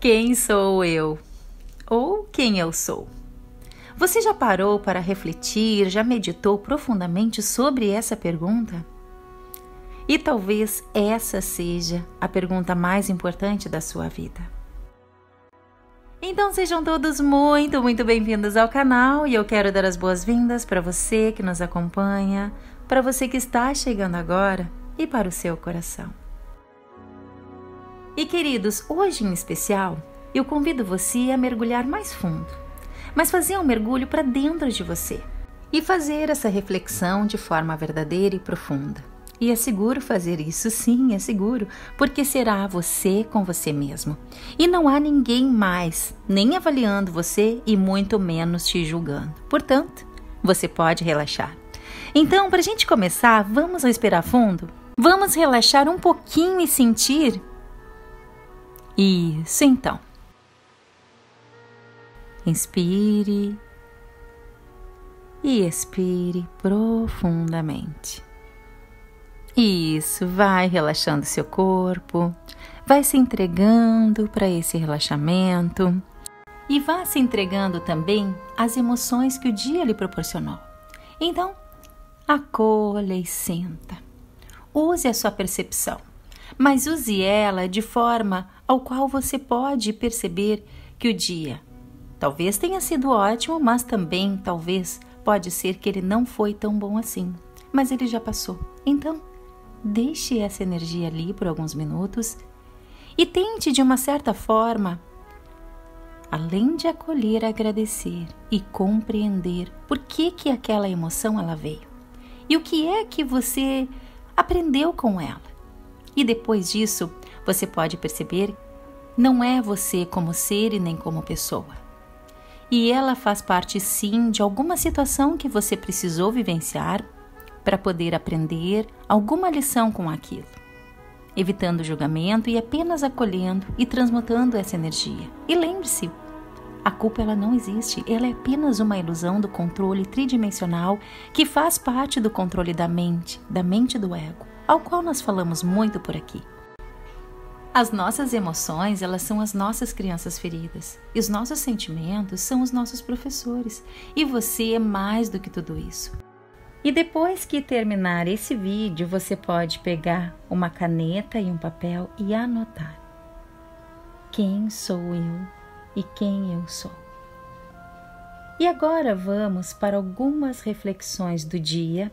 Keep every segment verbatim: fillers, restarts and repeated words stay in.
Quem sou eu? Ou quem eu sou? Você já parou para refletir, já meditou profundamente sobre essa pergunta? E talvez essa seja a pergunta mais importante da sua vida. Então sejam todos muito, muito bem-vindos ao canal e eu quero dar as boas-vindas para você que nos acompanha, para você que está chegando agora e para o seu coração. E queridos, hoje em especial, eu convido você a mergulhar mais fundo, mas fazer um mergulho para dentro de você e fazer essa reflexão de forma verdadeira e profunda. E é seguro fazer isso, sim, é seguro, porque será você com você mesmo. E não há ninguém mais, nem avaliando você e muito menos te julgando. Portanto, você pode relaxar. Então, para a gente começar, vamos respirar fundo? Vamos relaxar um pouquinho e sentir... Isso, então. Inspire e expire profundamente. Isso, vai relaxando seu corpo, vai se entregando para esse relaxamento e vá se entregando também às emoções que o dia lhe proporcionou. Então, acolha e sinta. Use a sua percepção, mas use ela de forma ao qual você pode perceber que o dia talvez tenha sido ótimo, mas também talvez pode ser que ele não foi tão bom assim, mas ele já passou. Então, deixe essa energia ali por alguns minutos e tente de uma certa forma, além de acolher, agradecer e compreender por que que aquela emoção ela veio e o que é que você aprendeu com ela. E depois disso, você pode perceber, não é você como ser e nem como pessoa. E ela faz parte sim de alguma situação que você precisou vivenciar para poder aprender alguma lição com aquilo. Evitando o julgamento e apenas acolhendo e transmutando essa energia. E lembre-se, a culpa ela não existe, ela é apenas uma ilusão do controle tridimensional que faz parte do controle da mente, da mente do ego, ao qual nós falamos muito por aqui. As nossas emoções, elas são as nossas crianças feridas. E os nossos sentimentos são os nossos professores. E você é mais do que tudo isso. E depois que terminar esse vídeo, você pode pegar uma caneta e um papel e anotar. Quem sou eu e quem eu sou. E agora vamos para algumas reflexões do dia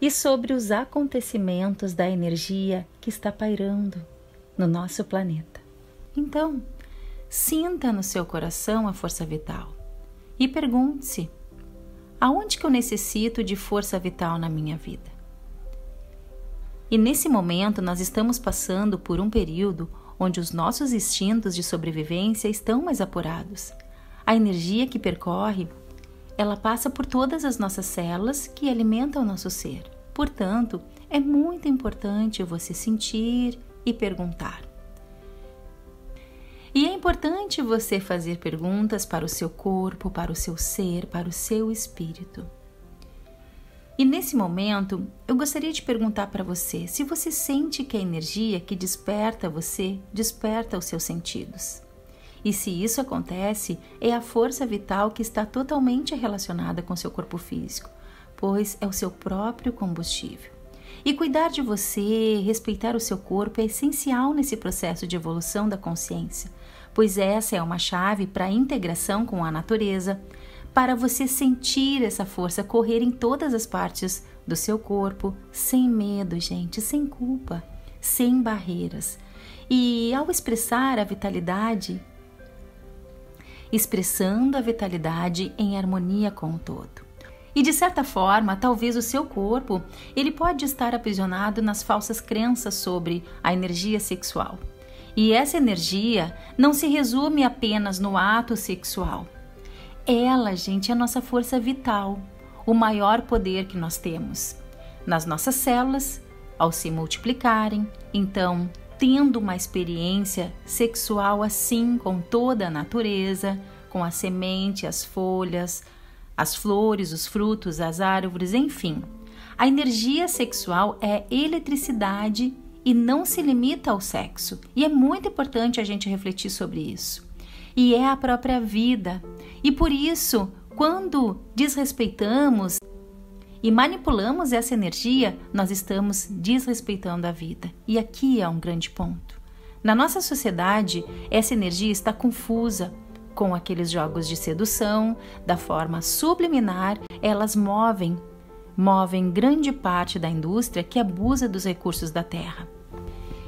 e sobre os acontecimentos da energia que está pairando no nosso planeta. Então, sinta no seu coração a força vital e pergunte-se, aonde que eu necessito de força vital na minha vida? E nesse momento nós estamos passando por um período onde os nossos instintos de sobrevivência estão mais apurados. A energia que percorre, ela passa por todas as nossas células que alimentam o nosso ser. Portanto, é muito importante você sentir e perguntar. E é importante você fazer perguntas para o seu corpo, para o seu ser, para o seu espírito. E nesse momento, eu gostaria de perguntar para você se você sente que a energia que desperta você, desperta os seus sentidos. E se isso acontece, é a força vital que está totalmente relacionada com seu corpo físico, pois é o seu próprio combustível. E cuidar de você, respeitar o seu corpo é essencial nesse processo de evolução da consciência, pois essa é uma chave para a integração com a natureza, para você sentir essa força correr em todas as partes do seu corpo, sem medo, gente, sem culpa, sem barreiras. E ao expressar a vitalidade... expressando a vitalidade em harmonia com o todo. E de certa forma, talvez o seu corpo, ele pode estar aprisionado nas falsas crenças sobre a energia sexual. E essa energia não se resume apenas no ato sexual. Ela, gente, é a nossa força vital, o maior poder que nós temos. Nas nossas células, ao se multiplicarem, então tendo uma experiência sexual assim com toda a natureza, com a semente, as folhas, as flores, os frutos, as árvores, enfim. A energia sexual é eletricidade e não se limita ao sexo. E é muito importante a gente refletir sobre isso. E é a própria vida. E por isso, quando desrespeitamos e manipulamos essa energia, nós estamos desrespeitando a vida. E aqui é um grande ponto. Na nossa sociedade, essa energia está confusa com aqueles jogos de sedução, da forma subliminar, elas movem, movem grande parte da indústria que abusa dos recursos da terra.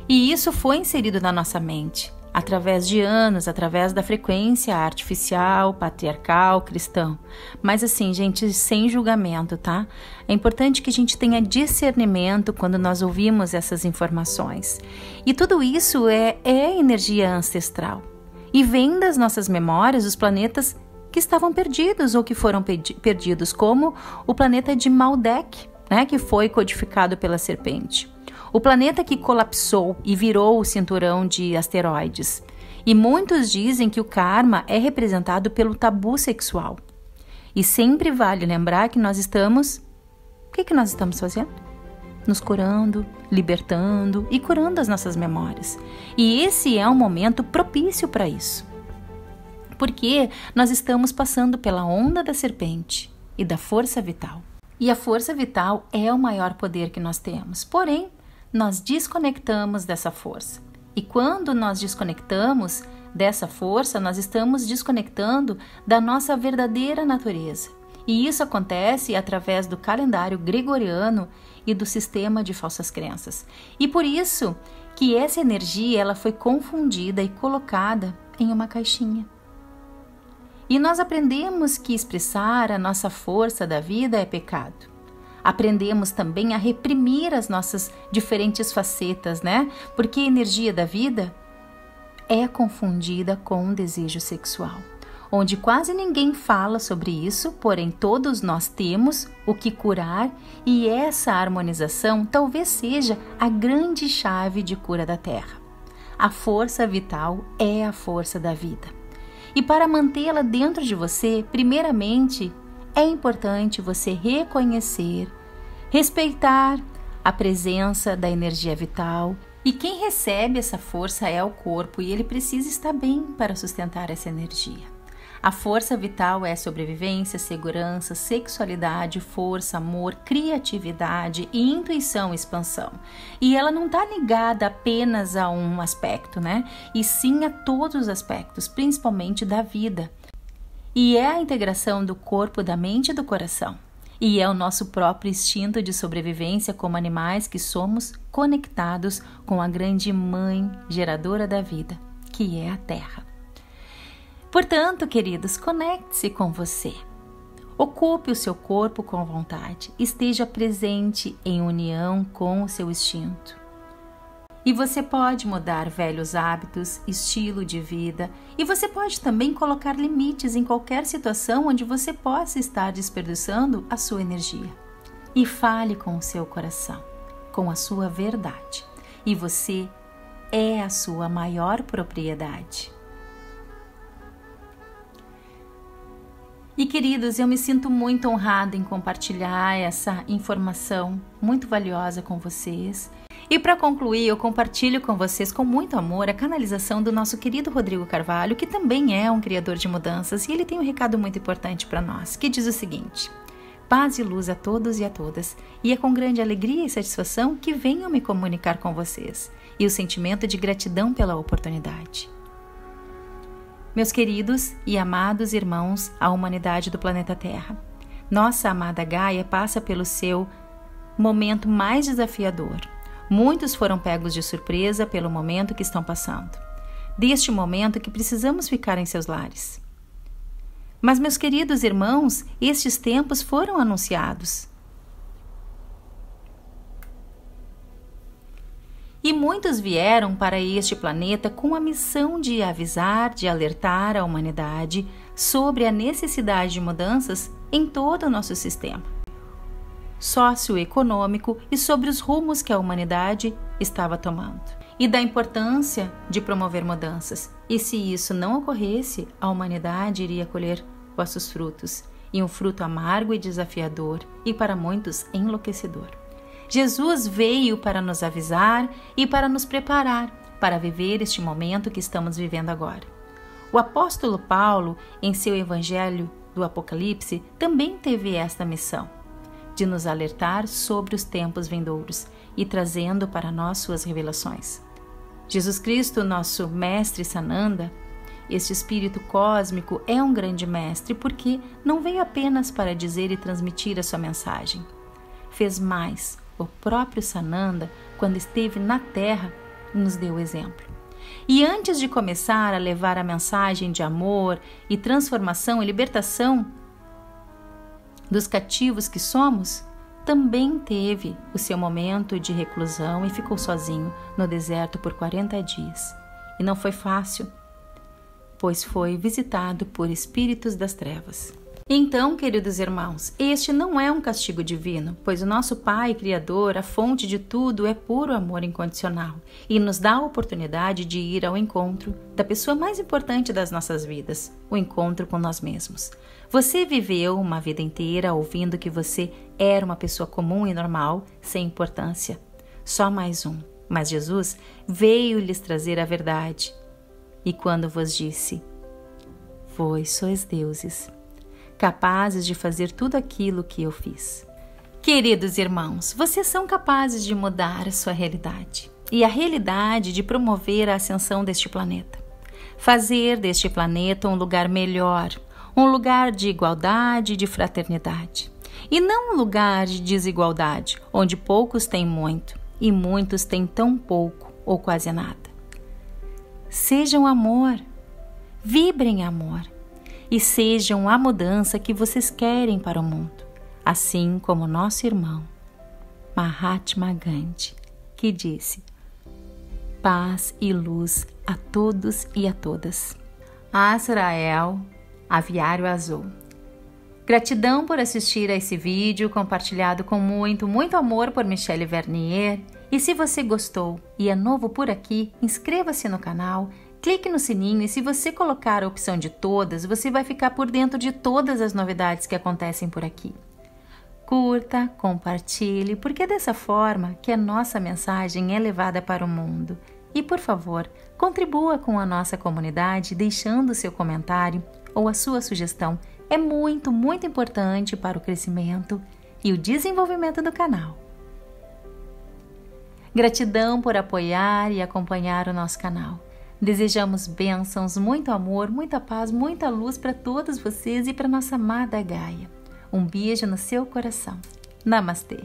E isso foi inserido na nossa mente, através de anos, através da frequência artificial, patriarcal, cristã. Mas assim, gente, sem julgamento, tá? É importante que a gente tenha discernimento quando nós ouvimos essas informações. E tudo isso é, é energia ancestral. E vem das nossas memórias os planetas que estavam perdidos ou que foram perdidos, como o planeta de Maldek, né, que foi codificado pela serpente. O planeta que colapsou e virou o cinturão de asteroides. E muitos dizem que o karma é representado pelo tabu sexual. E sempre vale lembrar que nós estamos... O que, que nós estamos fazendo? Nos curando, libertando e curando as nossas memórias. E esse é um momento propício para isso. Porque nós estamos passando pela onda da serpente e da força vital. E a força vital é o maior poder que nós temos. Porém, nós desconectamos dessa força. E quando nós desconectamos dessa força, nós estamos desconectando da nossa verdadeira natureza. E isso acontece através do calendário gregoriano e do sistema de falsas crenças. E por isso que essa energia ela foi confundida e colocada em uma caixinha. E nós aprendemos que expressar a nossa força da vida é pecado. Aprendemos também a reprimir as nossas diferentes facetas, né? Porque a energia da vida é confundida com o desejo sexual, onde quase ninguém fala sobre isso, porém todos nós temos o que curar e essa harmonização talvez seja a grande chave de cura da Terra. A força vital é a força da vida. E para mantê-la dentro de você, primeiramente, é importante você reconhecer, respeitar a presença da energia vital. E quem recebe essa força é o corpo e ele precisa estar bem para sustentar essa energia. A força vital é sobrevivência, segurança, sexualidade, força, amor, criatividade, intuição, expansão. E ela não está ligada apenas a um aspecto, né? E sim a todos os aspectos, principalmente da vida. E é a integração do corpo, da mente e do coração. E é o nosso próprio instinto de sobrevivência como animais que somos conectados com a grande mãe geradora da vida, que é a Terra. Portanto, queridos, conecte-se com você. Ocupe o seu corpo com vontade. Esteja presente em união com o seu instinto. E você pode mudar velhos hábitos, estilo de vida, e você pode também colocar limites em qualquer situação onde você possa estar desperdiçando a sua energia. E fale com o seu coração, com a sua verdade. E você é a sua maior propriedade. E queridos, eu me sinto muito honrada em compartilhar essa informação muito valiosa com vocês. E para concluir, eu compartilho com vocês com muito amor a canalização do nosso querido Rodrigo Carvalho, que também é um criador de mudanças, e ele tem um recado muito importante para nós, que diz o seguinte: paz e luz a todos e a todas, e é com grande alegria e satisfação que venho me comunicar com vocês, e o sentimento de gratidão pela oportunidade. Meus queridos e amados irmãos, a humanidade do planeta Terra, nossa amada Gaia passa pelo seu momento mais desafiador. Muitos foram pegos de surpresa pelo momento que estão passando. Deste momento que precisamos ficar em seus lares. Mas, meus queridos irmãos, estes tempos foram anunciados. E muitos vieram para este planeta com a missão de avisar, de alertar a humanidade sobre a necessidade de mudanças em todo o nosso sistema socioeconômico e sobre os rumos que a humanidade estava tomando. e da importância de promover mudanças. E se isso não ocorresse, a humanidade iria colher vossos frutos, e um fruto amargo e desafiador, e para muitos enlouquecedor. Jesus veio para nos avisar e para nos preparar para viver este momento que estamos vivendo agora. O apóstolo Paulo, em seu Evangelho do Apocalipse, também teve esta missão, de nos alertar sobre os tempos vindouros e trazendo para nós suas revelações. Jesus Cristo, nosso mestre Sananda, este espírito cósmico é um grande mestre porque não veio apenas para dizer e transmitir a sua mensagem. Fez mais, o próprio Sananda, quando esteve na Terra, nos deu o exemplo. E antes de começar a levar a mensagem de amor e transformação e libertação dos cativos que somos, também teve o seu momento de reclusão e ficou sozinho no deserto por quarenta dias. E não foi fácil, pois foi visitado por espíritos das trevas. Então, queridos irmãos, este não é um castigo divino, pois o nosso Pai Criador, a fonte de tudo, é puro amor incondicional e nos dá a oportunidade de ir ao encontro da pessoa mais importante das nossas vidas, o encontro com nós mesmos. Você viveu uma vida inteira ouvindo que você era uma pessoa comum e normal, sem importância, só mais um. Mas Jesus veio lhes trazer a verdade. E quando vos disse, vós sois deuses, capazes de fazer tudo aquilo que eu fiz. Queridos irmãos, vocês são capazes de mudar a sua realidade e a realidade de promover a ascensão deste planeta. Fazer deste planeta um lugar melhor, um lugar de igualdade e de fraternidade. E não um lugar de desigualdade, onde poucos têm muito e muitos têm tão pouco ou quase nada. Sejam amor, vibrem amor e sejam a mudança que vocês querem para o mundo, assim como nosso irmão Mahatma Gandhi, que disse: paz e luz a todos e a todas. Asrael, Aviário Azul. Gratidão por assistir a esse vídeo compartilhado com muito, muito amor por Michele Vernier. E se você gostou e é novo por aqui, inscreva-se no canal, clique no sininho e se você colocar a opção de todas, você vai ficar por dentro de todas as novidades que acontecem por aqui. Curta, compartilhe, porque é dessa forma que a nossa mensagem é levada para o mundo. E por favor, contribua com a nossa comunidade deixando seu comentário ou a sua sugestão. É muito, muito importante para o crescimento e o desenvolvimento do canal. Gratidão por apoiar e acompanhar o nosso canal. Desejamos bênçãos, muito amor, muita paz, muita luz para todos vocês e para nossa amada Gaia. Um beijo no seu coração. Namastê!